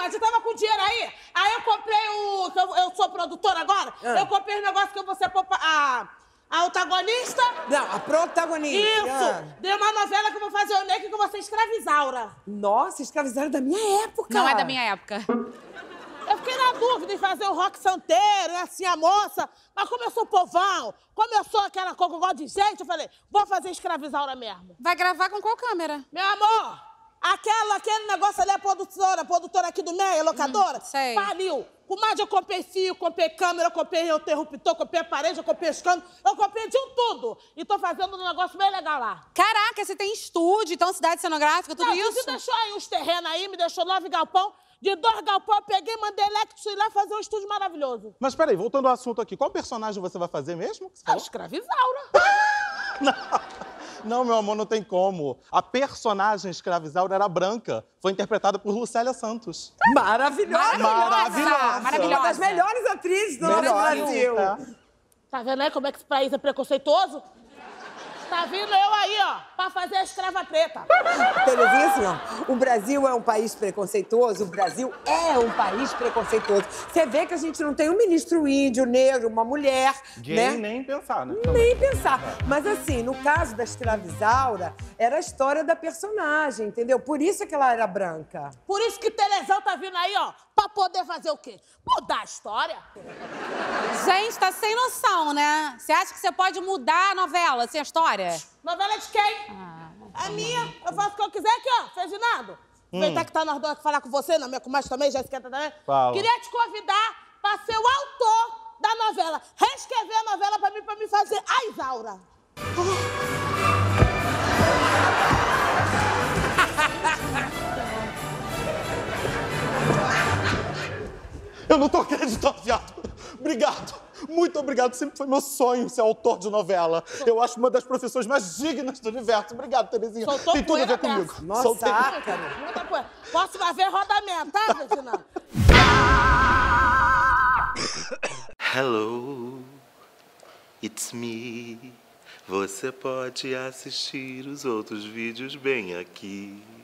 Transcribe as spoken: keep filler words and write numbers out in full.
mais, eu tava com dinheiro aí, aí eu comprei o... Eu, eu sou produtora agora, ah. eu comprei um negócio que eu vou ser a, a antagonista... Não, a protagonista. Isso, ah. de uma novela que eu vou fazer o make, que eu vou ser Escrava Isaura. Nossa, Escrava Isaura é da minha época. Não é da minha época. Eu fiquei na dúvida em fazer o Rock Santeiro, assim, a moça, mas como eu sou povão, como eu sou aquela coisa que eu gosto de gente, eu falei, vou fazer Escrava Isaura mesmo. Vai gravar com qual câmera? Meu amor... Aquela, aquele negócio ali é a produtora, a produtora aqui do meio, a locadora, hum, sei. Pariu. Com mais eu comprei fio, comprei câmera, comprei interruptor, comprei parede, comprei escândalo, eu comprei de um tudo. E tô fazendo um negócio bem legal lá. Caraca, você tem estúdio, então cidade cenográfica, tudo não, isso? Você deixou aí uns terrenos aí, me deixou nove galpão. De dois galpão eu peguei, mandei Electus ir lá fazer um estúdio maravilhoso. Mas peraí, voltando ao assunto aqui, qual personagem você vai fazer mesmo? A Escrava Isaura. Não. Não, meu amor, não tem como. A personagem Escrava Isaura era branca. Foi interpretada por Lucélia Santos. Maravilhosa! Maravilhosa! Maravilhosa. Uma das melhores atrizes do nosso Brasil. É. Tá vendo aí como é que esse país é preconceituoso? Tá vindo eu aí, ó, pra fazer a escrava preta. Terezinha, assim, ó, o Brasil é um país preconceituoso, o Brasil é um país preconceituoso. Você vê que a gente não tem um ministro índio, negro, uma mulher, gay, né? Nem pensar, né? Nem pensar. Mas, assim, no caso da Escrava Isaura, era a história da personagem, entendeu? Por isso que ela era branca. Por isso que Terezão tá vindo aí, ó, pra poder fazer o quê? Mudar a história. Gente, tá sem noção, né? Você acha que você pode mudar a novela, assim, a história? Novela de quem? Ah, a minha, eu faço o que eu quiser aqui, ó, Ferdinando. Hum. Aproveitar que tá nós dois aqui falar com você, na minha comadre também, já esquenta também. Fala. Queria te convidar pra ser o autor da novela. Reescrever a novela pra mim, pra me fazer a Isaura. Eu não tô acreditando, viado. Obrigado. Muito obrigado, sempre foi meu sonho ser autor de novela. Eu acho uma das profissões mais dignas do universo. Obrigado, Terezinha. Soltou tem tudo a ver comigo. Dessa. Nossa, soltei... cara. Próxima vez, rodamento, tá, Ferdinando? Hello, it's me. Você pode assistir os outros vídeos bem aqui.